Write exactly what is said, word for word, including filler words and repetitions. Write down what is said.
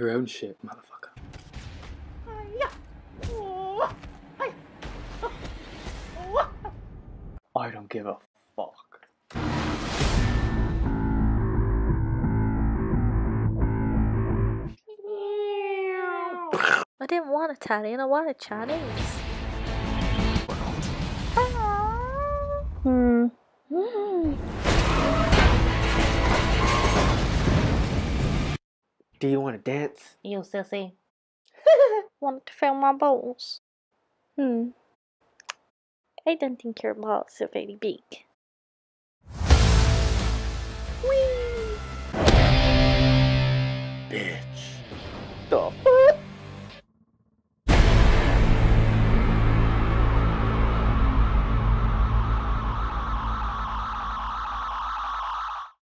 your own shit, motherfucker. I don't give a fuck. I didn't want Italian, I wanted Chinese. Hmm. Do you want to dance? You sissy. Wanted to fill my bowls. Hmm. I don't think your balls are very big. Whee! Bitch.